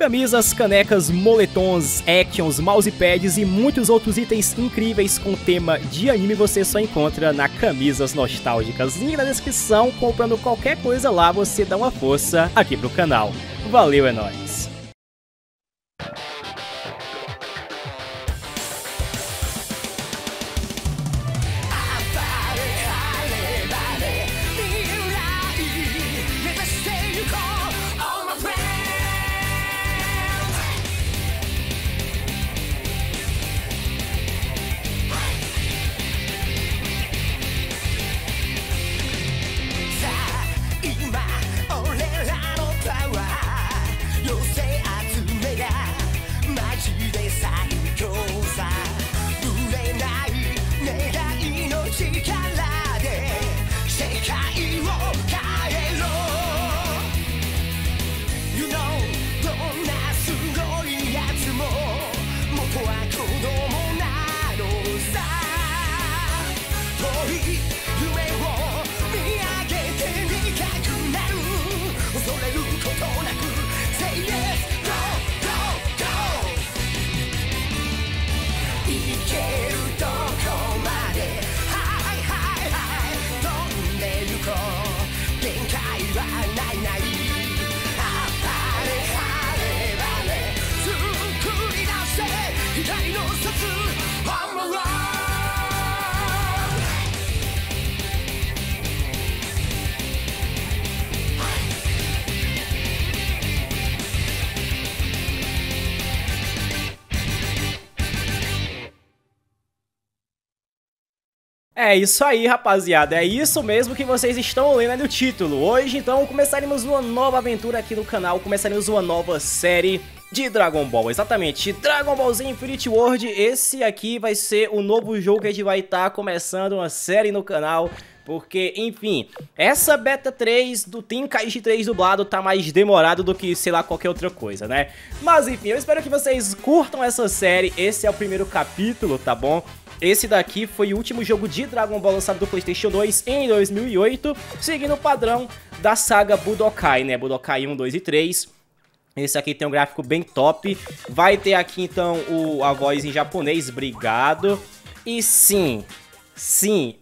Camisas, canecas, moletons, actions, mousepads e muitos outros itens incríveis com tema de anime você só encontra na Camisas Nostálgicas. Link na descrição, comprando qualquer coisa lá você dá uma força aqui pro canal. Valeu, é nóis! É isso aí, rapaziada, é isso mesmo que vocês estão lendo aí no título. Hoje, então, começaremos uma nova aventura aqui no canal, começaremos uma nova série de Dragon Ball, exatamente, Dragon Ball Z Infinite World. Esse aqui vai ser o novo jogo que a gente vai estar começando uma série no canal, porque, enfim, essa Beta 3 do Team KG3 dublado tá mais demorado do que, sei lá, qualquer outra coisa, né? Mas, enfim, eu espero que vocês curtam essa série, esse é o primeiro capítulo, tá bom? Esse daqui foi o último jogo de Dragon Ball lançado do PlayStation 2 em 2008, seguindo o padrão da saga Budokai, né? Budokai 1, 2 e 3. Esse aqui tem um gráfico bem top. Vai ter aqui, então, a voz em japonês, obrigado. E sim,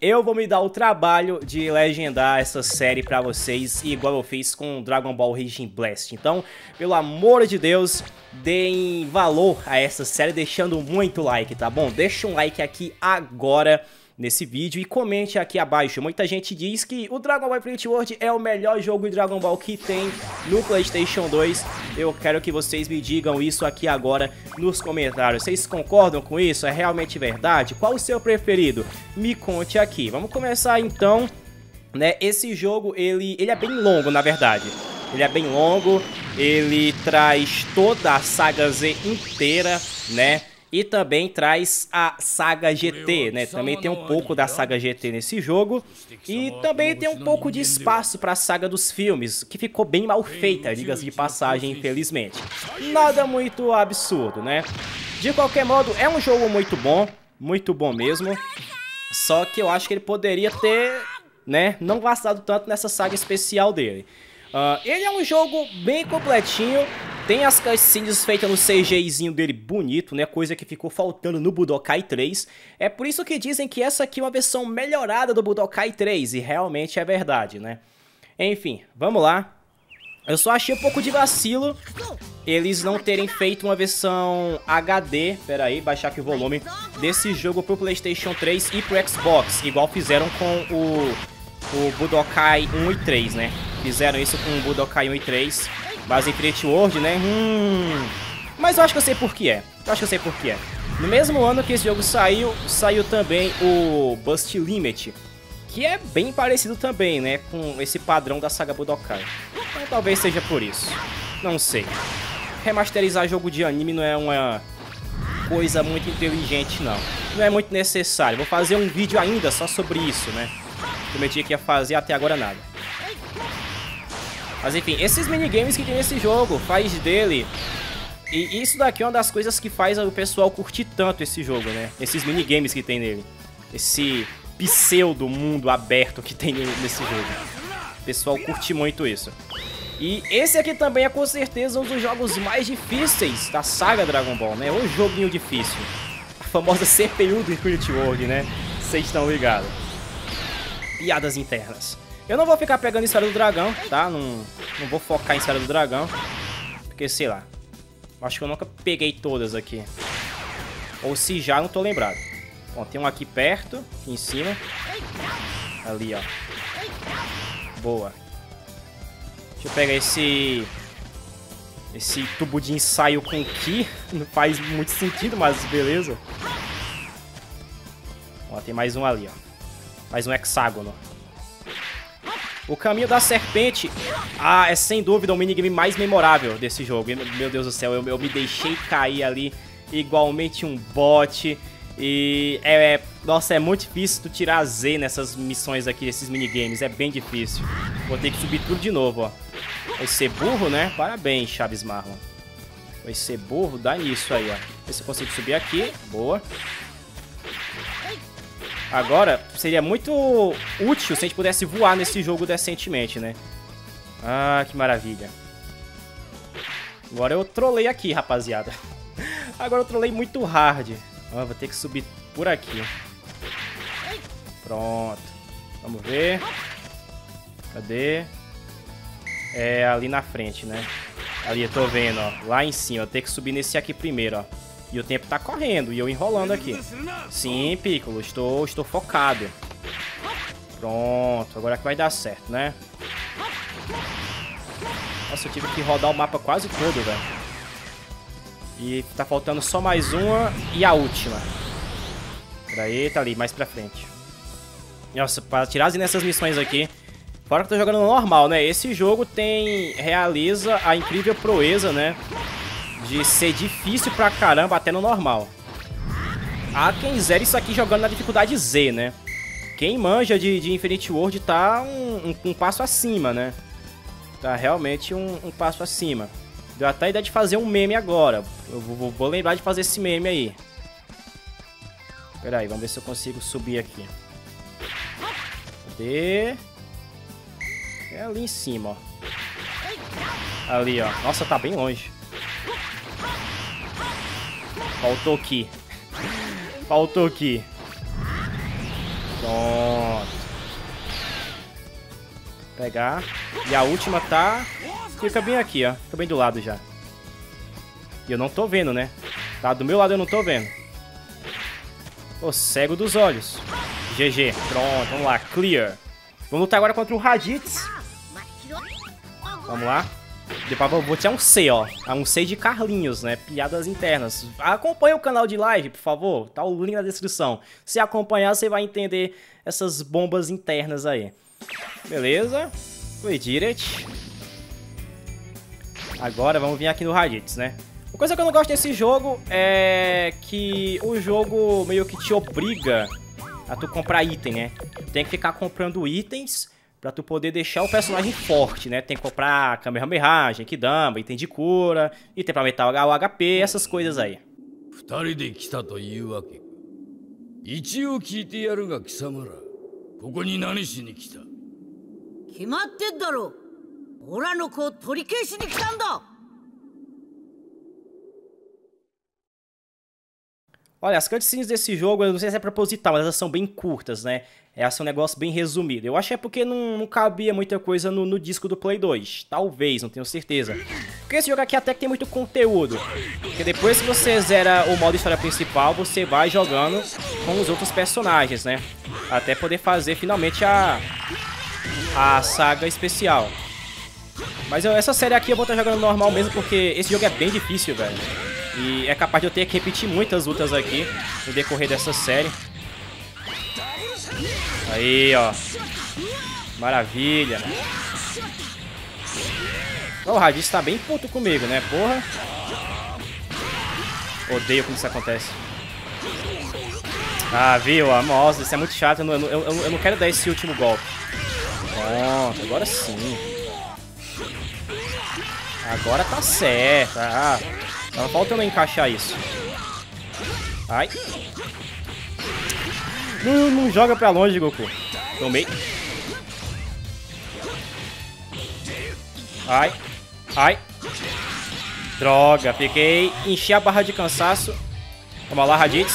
eu vou me dar o trabalho de legendar essa série pra vocês, igual eu fiz com Dragon Ball Raging Blast. Então, pelo amor de Deus, deem valor a essa série deixando muito like, tá bom? Deixa um like aqui agora nesse vídeo e comente aqui abaixo. Muita gente diz que o Dragon Ball Infinite World é o melhor jogo de Dragon Ball que tem no PlayStation 2. Eu quero que vocês me digam isso aqui agora nos comentários. Vocês concordam com isso? É realmente verdade? Qual o seu preferido? Me conte aqui. Vamos começar então, né? Esse jogo, ele é bem longo, na verdade. Ele é bem longo, ele traz toda a saga Z inteira, né? E também traz a saga GT, né? Também tem um pouco da saga GT nesse jogo. E também tem um pouco de espaço para a saga dos filmes, que ficou bem mal feita, diga-se de passagem, infelizmente. Nada muito absurdo, né? De qualquer modo, é um jogo muito bom mesmo. Só que eu acho que ele poderia ter, né, não gastado tanto nessa saga especial dele. Ele é um jogo bem completinho. Tem as cutscenes feitas no CGzinho dele bonito, né? Coisa que ficou faltando no Budokai 3. É por isso que dizem que essa aqui é uma versão melhorada do Budokai 3. E realmente é verdade, né? Enfim, vamos lá. Eu só achei um pouco de vacilo eles não terem feito uma versão HD. Pera aí, baixar aqui o volume. Desse jogo pro PlayStation 3 e pro Xbox. Igual fizeram com o Budokai 1 e 3, né? Fizeram isso com o Budokai 1 e 3. Base Infinite World, né? Mas eu acho que eu sei por que é. No mesmo ano que esse jogo saiu, saiu também o Bust Limit, que é bem parecido também, né? Com esse padrão da saga Budokai. Então, talvez seja por isso. Não sei. Remasterizar jogo de anime não é uma coisa muito inteligente, não. Não é muito necessário. Vou fazer um vídeo ainda só sobre isso, né? Prometi que ia fazer, até agora nada. Mas enfim, esses minigames que tem nesse jogo, faz dele... E isso daqui é uma das coisas que faz o pessoal curtir tanto esse jogo, né? Esses minigames que tem nele. Esse pseudo mundo aberto que tem nesse jogo. O pessoal curte muito isso. E esse aqui também é com certeza um dos jogos mais difíceis da saga Dragon Ball, né? Um joguinho difícil. A famosa CPU do Infinite World, né? Vocês estão ligados. Piadas internas. Eu não vou ficar pegando em Serra do Dragão, tá? Não vou focar em Serra do Dragão. Porque, sei lá, acho que eu nunca peguei todas aqui. Ou se já, não tô lembrado. Bom, tem um aqui perto, aqui em cima. Ali, ó. Boa. Deixa eu pegar esse... esse tubo de ensaio com Ki. Não faz muito sentido, mas beleza. Ó, tem mais um ali, ó. Mais um hexágono. O caminho da serpente é sem dúvida o minigame mais memorável desse jogo. Meu Deus do céu, eu me deixei cair ali igualmente um bot. E nossa, é muito difícil tu tirar Z nessas missões aqui, esses minigames. É bem difícil. Vou ter que subir tudo de novo, ó. Vai ser burro, né? Parabéns, Chaves Marlon. Vai ser burro, dá nisso aí, ó. Ver se eu consigo subir aqui. Boa. Agora, seria muito útil se a gente pudesse voar nesse jogo decentemente, né? Ah, que maravilha. Agora eu trolei aqui, rapaziada. Agora eu trolei muito hard. Ah, vou ter que subir por aqui. Pronto. Vamos ver. Cadê? É ali na frente, né? Ali, eu tô vendo, ó. Lá em cima. Eu tenho que subir nesse aqui primeiro, ó. E o tempo tá correndo, e eu enrolando aqui. Sim, Piccolo, estou focado. Pronto, agora que vai dar certo, né? Nossa, eu tive que rodar o mapa quase todo, velho. E tá faltando só mais uma e a última. Peraí, tá ali, mais pra frente. Nossa, pra tirar nessas missões aqui... Fora que eu tô jogando normal, né? Esse jogo tem... realiza a incrível proeza, né? De ser difícil pra caramba até no normal. Há quem zera isso aqui jogando na dificuldade Z, né? Quem manja de Infinite World tá um passo acima, né? Tá realmente um passo acima. Deu até a ideia de fazer um meme agora. Eu vou lembrar de fazer esse meme aí. Pera aí, vamos ver se eu consigo subir aqui. Cadê? É ali em cima, ó. Ali, ó. Nossa, tá bem longe. Faltou aqui. Faltou aqui. Pronto. Pegar. E a última tá... fica bem aqui, ó. Fica bem do lado já. E eu não tô vendo, né? Tá do meu lado, eu não tô vendo. Ô, cego dos olhos. GG. Pronto, vamos lá. Clear. Vamos lutar agora contra o Raditz. Vamos lá. Depois vou tirar um C, ó. Um C de Carlinhos, né? Piadas internas. Acompanha o canal de live, por favor. Tá o link na descrição. Se acompanhar, você vai entender essas bombas internas aí. Beleza. Foi direct. Agora vamos vir aqui no Raditz, né? Uma coisa que eu não gosto desse jogo é que o jogo meio que te obriga a tu comprar item, né? Tem que ficar comprando itens... pra tu poder deixar o personagem forte, né? Tem que comprar Kamehameha, Genkidama, item de cura, item pra aumentar o HP, essas coisas aí. Olha, as cutscenes desse jogo, eu não sei se é proposital, mas elas são bem curtas, né? Esse é um negócio bem resumido. Eu acho que é porque não cabia muita coisa no disco do Play 2. Talvez, não tenho certeza. Porque esse jogo aqui até que tem muito conteúdo. Porque depois que você zera o modo história principal, você vai jogando com os outros personagens, né? Até poder fazer finalmente a saga especial. Mas essa série aqui eu vou estar jogando normal mesmo, porque esse jogo é bem difícil, velho. E é capaz de eu ter que repetir muitas lutas aqui no decorrer dessa série. Aí, ó. Maravilha. O Raditz tá bem puto comigo, né? Porra. Odeio quando isso acontece. Ah, viu? Nossa, isso é muito chato. Eu não quero dar esse último golpe. Pronto, agora sim. Agora tá certo. Ah. Não falta eu encaixar isso. Ai. Não joga pra longe, Goku. Tomei. Ai. Ai. Droga, fiquei... Enchi a barra de cansaço. Toma lá, Raditz.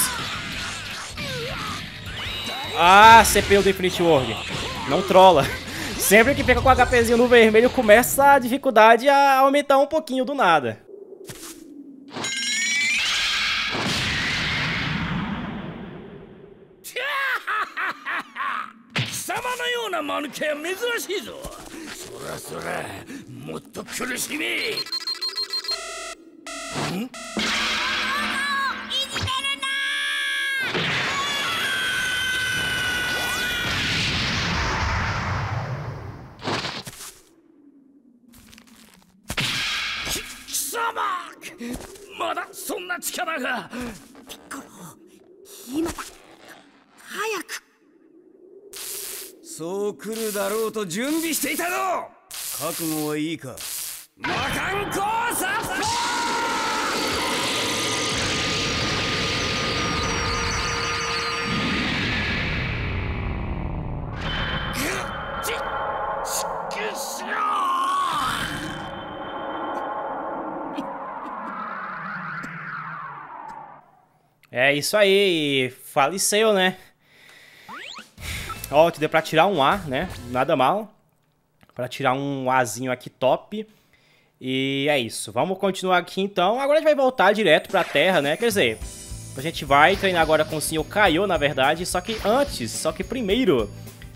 Ah, CPU do Infinite World. Não trola. Sempre que fica com o HPzinho no vermelho, começa a dificuldade a aumentar um pouquinho do nada. É isso aí, faleceu, né? Ó, que deu pra tirar um A, né? Nada mal. Pra tirar um Azinho aqui top. E é isso, vamos continuar aqui então. Agora a gente vai voltar direto pra Terra, né? Quer dizer, a gente vai treinar agora com o Senhor Kaiô, na verdade. Só que primeiro,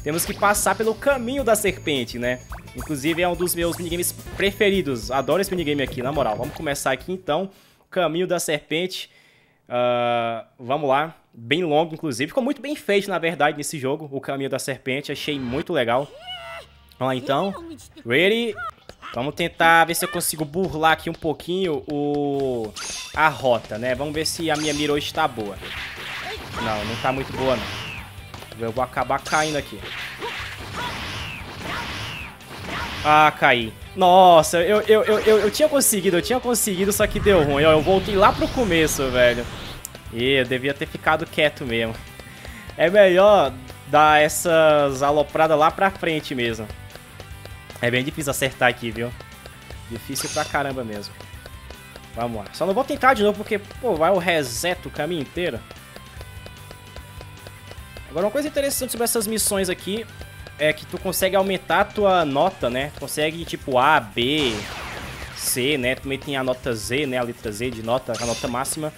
temos que passar pelo caminho da serpente, né? Inclusive é um dos meus minigames preferidos. Adoro esse minigame aqui, na moral. Vamos começar aqui então, caminho da serpente. Vamos lá, bem longo inclusive, ficou muito bem feito na verdade nesse jogo, o caminho da serpente, achei muito legal. Vamos lá então, ready, vamos tentar ver se eu consigo burlar aqui um pouquinho a rota, né, vamos ver se a minha mira hoje tá boa. Não, não tá muito boa não, eu vou acabar caindo aqui. Ah, caí. Nossa, eu tinha conseguido, só que deu ruim. Ó, eu voltei lá pro começo, velho. E eu devia ter ficado quieto mesmo. É melhor dar essas alopradas lá pra frente mesmo. É bem difícil acertar aqui, viu? Difícil pra caramba mesmo. Vamos lá. Só não vou tentar de novo porque, pô, vai o reseto o caminho inteiro. Agora, uma coisa interessante sobre essas missões aqui... é que tu consegue aumentar a tua nota, né? Consegue, tipo, A, B, C, né? Também tem a nota Z, né? A letra Z de nota, a nota máxima.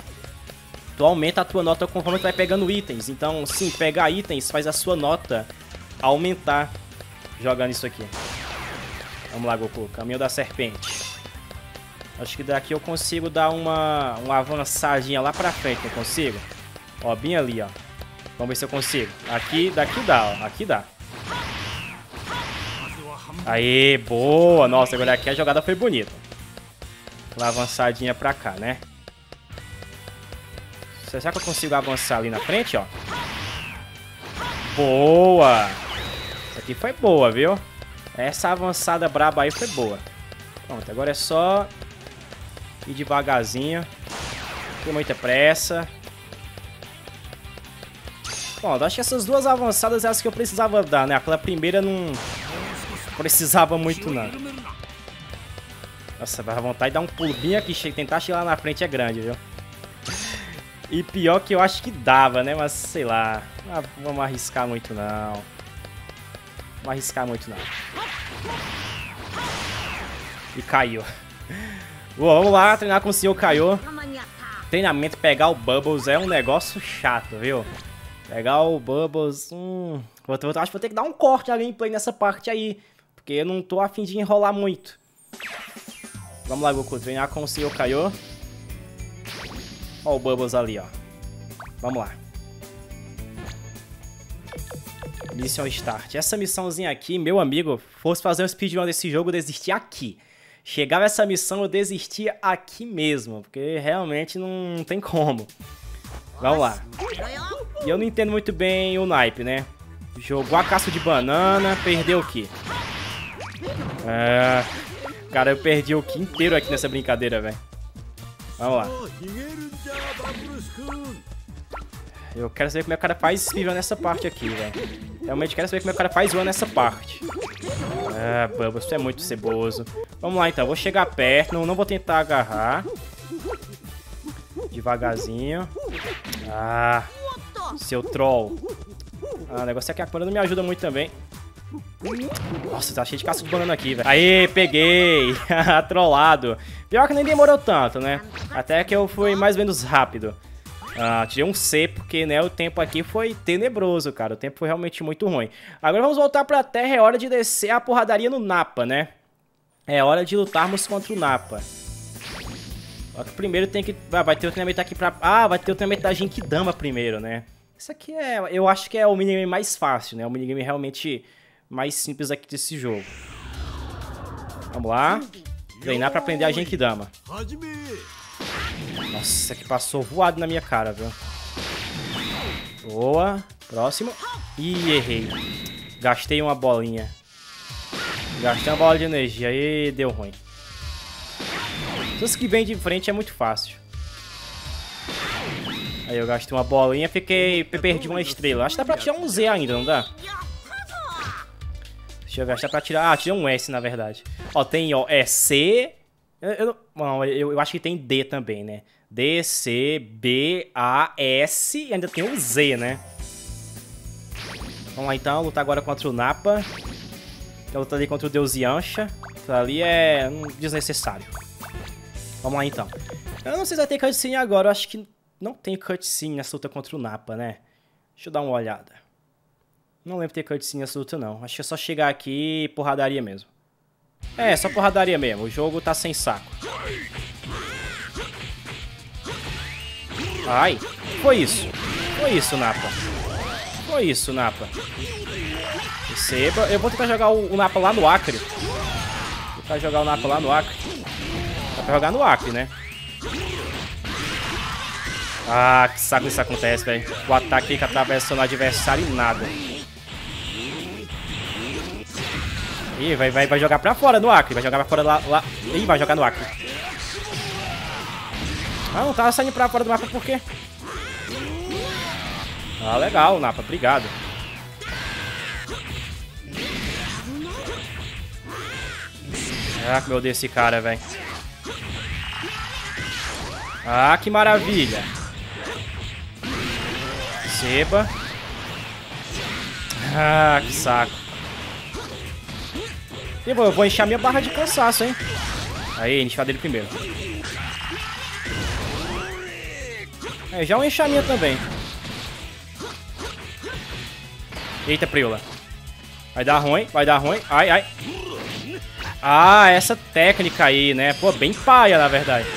Tu aumenta a tua nota conforme tu vai pegando itens. Então, sim, pegar itens faz a sua nota aumentar jogando isso aqui. Vamos lá, Goku. Caminho da serpente. Acho que daqui eu consigo dar uma avançadinha lá pra frente, não consigo? Ó, bem ali, ó. Vamos ver se eu consigo. Aqui, daqui dá, ó. Aqui dá. Aê, boa! Nossa, agora aqui a jogada foi bonita. Uma avançadinha pra cá, né? Será que eu consigo avançar ali na frente, ó? Boa! Essa aqui foi boa, viu? Essa avançada braba aí foi boa. Pronto, agora é só ir devagarzinho. Sem muita pressa. Pronto, acho que essas duas avançadas é as que eu precisava dar, né? Aquela primeira não... precisava muito não. Nossa, vai a vontade de dar um pulo bem aqui, tentar chegar lá na frente é grande, viu? E pior que eu acho que dava, né? Mas sei lá, não vamos arriscar muito não. E caiu. Uou, vamos lá treinar com o Senhor Kaiô. Treinamento, pegar o Bubbles é um negócio chato, viu? Pegar o Bubbles, acho que vou ter que dar um corte na gameplay nessa parte aí. Porque eu não tô afim de enrolar muito. Vamos lá, Goku. Treinar com o Senhor Kaiô. Ó o Bubbles ali, ó. Vamos lá. Missão Start. Essa missãozinha aqui, meu amigo, fosse fazer um speedrun desse jogo, eu desisti aqui. Chegava essa missão, eu desisti aqui mesmo. Porque realmente não tem como. Vamos lá. E eu não entendo muito bem o naipe, né? Jogou a casca de banana, perdeu o quê? Ah, cara, eu perdi o Ki inteiro aqui nessa brincadeira, velho. Vamos lá. Eu quero saber como é que o cara faz speedrun nessa parte aqui, velho. Realmente quero saber como é que o cara faz run nessa parte. Ah, Bubbles, tu é muito ceboso. Vamos lá então, eu vou chegar perto, não vou tentar agarrar. Devagarzinho. Ah, seu troll. Ah, o negócio é que a câmera não me ajuda muito também. Nossa, tá cheio de casca de banana aqui, velho. Aê, peguei. Trollado. Pior que nem demorou tanto, né? Até que eu fui mais ou menos rápido. Ah, tirei um C porque, né, o tempo aqui foi tenebroso, cara. O tempo foi realmente muito ruim. Agora vamos voltar pra terra. É hora de descer a porradaria no Nappa, né? É hora de lutarmos contra o Nappa. Só que primeiro tem que... Ah, vai ter o treinamento aqui pra... Ah, vai ter o treinamento da Genkidama primeiro, né? Isso aqui é... Eu acho que é o minigame mais fácil, né? O minigame realmente mais simples aqui desse jogo. Vamos lá. Treinar pra aprender a Genkidama. Nossa, que passou voado na minha cara, viu? Boa. Próximo. Ih, errei. Gastei uma bolinha. Gastei uma bola de energia. Aí deu ruim. Os que vêm de frente é muito fácil. Aí eu gastei uma bolinha, fiquei... Perdi uma estrela. Acho que dá pra tirar um Z ainda, não dá? Deixa eu gastar pra tirar... Ah, tirei um S, na verdade. Ó, tem, ó, é C... Eu acho que tem D também, né? D, C, B, A, S... E ainda tem um Z, né? Vamos lá, então. Lutar agora contra o Nappa. Eu lutar ali contra o Deus Yancha. Aquilo ali é desnecessário. Vamos lá, então. Eu não sei se vai ter cutscene agora. Eu acho que não tem cutscene nessa luta contra o Nappa, né? Deixa eu dar uma olhada. Não lembro de ter cutscene nessa luta, não. Acho que é só chegar aqui e porradaria mesmo. É, só porradaria mesmo. O jogo tá sem saco. Ai, foi isso. Foi isso, Nappa. Foi isso, Nappa. Receba. Eu vou tentar jogar o Nappa lá no Acre. Vou tentar jogar o Nappa lá no Acre. Dá pra jogar no Acre, né? Ah, que saco isso acontece, velho. O ataque fica atravessando o adversário e nada. Ih, vai jogar pra fora no Acre. Vai jogar pra fora lá. Ih, vai jogar no Acre. Ah, não tava saindo pra fora do mapa por quê? Ah, legal, Nappa. Obrigado. Ah, meu Deus, esse cara, velho. Ah, que maravilha. Seba. Ah, que saco. E eu vou encher a minha barra de cansaço, hein. Aí, encher dele primeiro. É, já vou encher a minha também. Eita, Priola. Vai dar ruim, vai dar ruim. Ai, ai. Ah, essa técnica aí, né. Pô, bem paia, na verdade.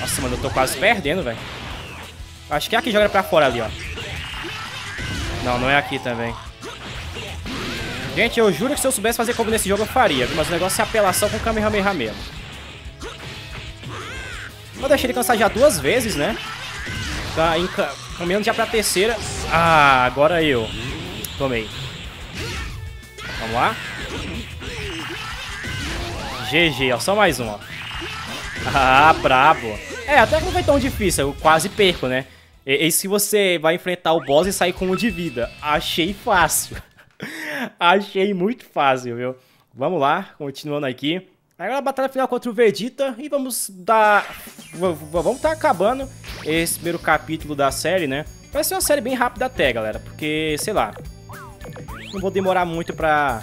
Nossa, mano, eu tô quase perdendo, velho. Acho que é aqui, joga pra fora ali, ó. Não, não é aqui também. Gente, eu juro que se eu soubesse fazer combo nesse jogo, eu faria, viu? Mas o negócio é apelação com o Kamehameha mesmo. Eu deixei ele cansar já duas vezes, né? Tá caminhando já pra terceira. Ah, agora eu. Tomei. Vamos lá. GG, ó. Só mais um, ó. Ah, brabo. É, até que não foi tão difícil. Eu quase perco, né? Eis que você vai enfrentar o boss e sair com um de vida. Achei fácil. Achei muito fácil, viu? Vamos lá, continuando aqui. Agora a batalha final contra o Vegeta. E vamos dar... Vamos tá acabando esse primeiro capítulo da série, né? Vai ser uma série bem rápida até, galera. Porque, sei lá... Não vou demorar muito pra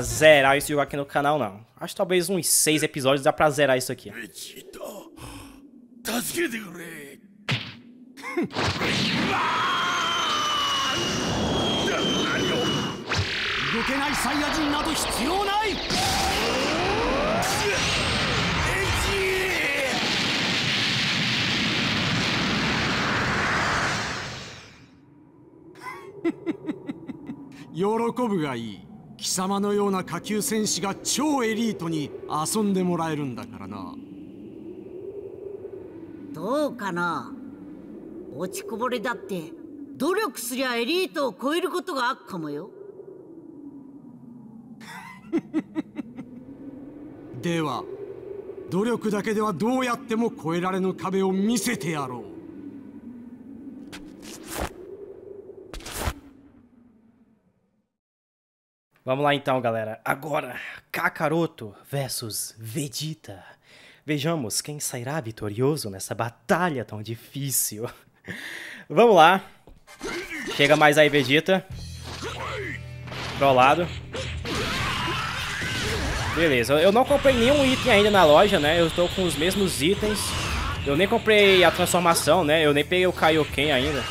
zerar esse jogo aqui no canal, não. Acho que talvez uns 6 episódios dá pra zerar isso aqui. Yorokobu ga ii. 貴様のような下級戦士が超エリートに遊んでもらえるんだからな。どうかな。落ちこぼれだって努力すりゃエリートを超えることがあっかもよ。では努力だけではどうやっても越えられぬ壁を見せてやろう。Vamos lá então, galera. Agora, Kakaroto versus Vegeta. Vejamos quem sairá vitorioso nessa batalha tão difícil. Vamos lá. Chega mais aí, Vegeta. Trollado. Beleza, eu não comprei nenhum item ainda na loja, né? Eu estou com os mesmos itens. Eu nem comprei a transformação, né? Eu nem peguei o Kaioken ainda.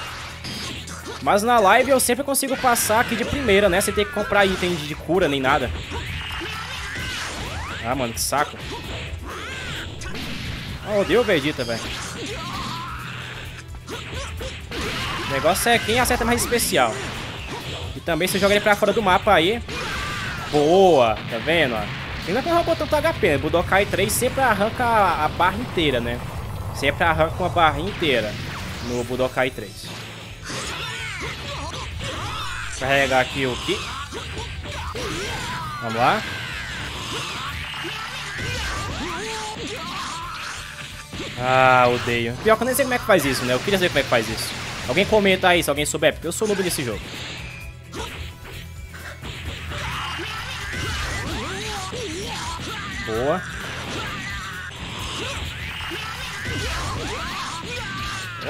Mas na live eu sempre consigo passar aqui de primeira, né? Sem ter que comprar item de cura nem nada. Ah, mano, que saco. Oh, deu Vegeta, velho. O negócio é quem acerta mais especial. E também você joga ele pra fora do mapa aí. Boa, tá vendo? Ainda não roubou tanto HP, né? Budokai 3 sempre arranca a barra inteira, né? Sempre arranca uma barra inteira no Budokai 3. Carregar aqui o Ki. Vamos lá. Ah, odeio. Pior que eu nem sei como é que faz isso, né? Eu queria saber como é que faz isso. Alguém comenta aí se alguém souber, porque eu sou noob nesse jogo. Boa.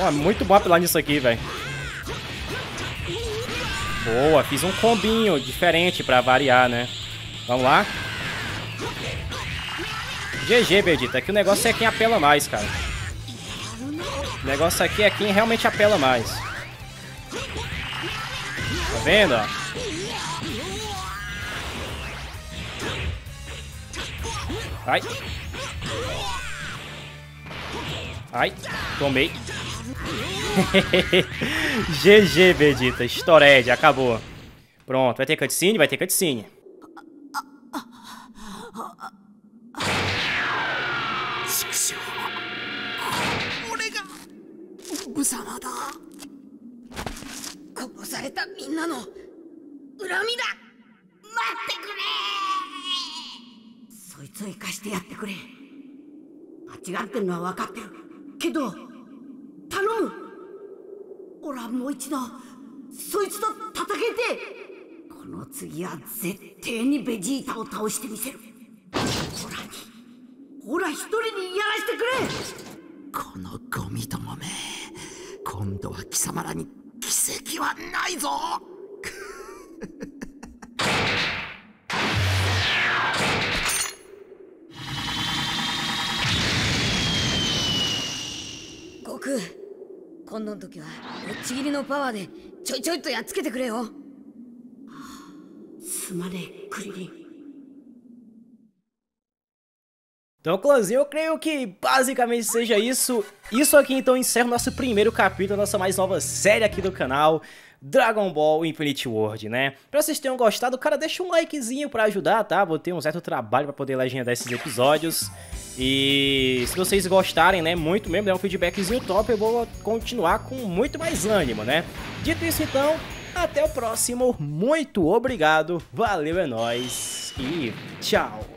Oh, muito bom apelar nisso aqui, velho. Boa, fiz um combinho diferente pra variar, né? Vamos lá. GG, Vegeta. Aqui o negócio é quem apela mais, cara. O negócio aqui é quem realmente apela mais. Tá vendo, ó? Ai. Ai, tomei. GG, Vegeta. Storage, acabou. Pronto, vai ter cutscene? Vai ter cutscene. Então, clãzinho, eu creio que basicamente seja isso. Isso aqui então encerra o nosso primeiro capítulo, nossa mais nova série aqui do canal, Dragon Ball Infinite World, né? Pra vocês tenham gostado, cara, deixa um likezinho pra ajudar, tá? Vou ter um certo trabalho pra poder legendar esses episódios. E se vocês gostarem, né, muito mesmo, der um feedbackzinho top, eu vou continuar com muito mais ânimo, né? Dito isso, então, até o próximo. Muito obrigado, valeu, é nóis e tchau!